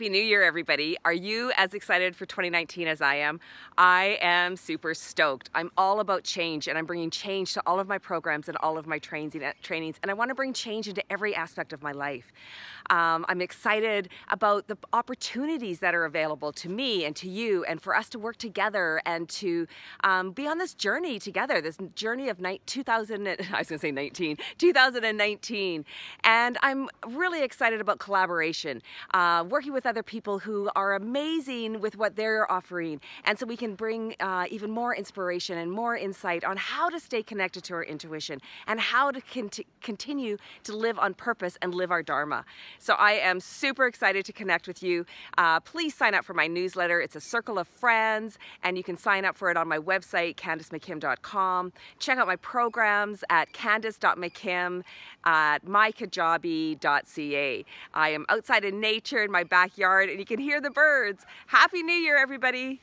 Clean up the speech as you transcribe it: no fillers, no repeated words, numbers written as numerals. Happy New Year, everybody. Are you as excited for 2019 as I am? I am super stoked. I'm all about change, and I'm bringing change to all of my programs and all of my trainings, and I want to bring change into every aspect of my life. I'm excited about the opportunities that are available to me and to you, and for us to work together and to be on this journey together, this journey of 2019. And I'm really excited about collaboration, working with other people who are amazing with what they're offering, and so we can bring even more inspiration and more insight on how to stay connected to our intuition and how to continue to live on purpose and live our Dharma. So I am super excited to connect with you. Please sign up for my newsletter. It's a circle of friends, and you can sign up for it on my website, CandaceMcKim.com. Check out my programs at Candace.McKim at mykajabi.ca. I am outside in nature in my backyard, and you can hear the birds. Happy New Year, everybody.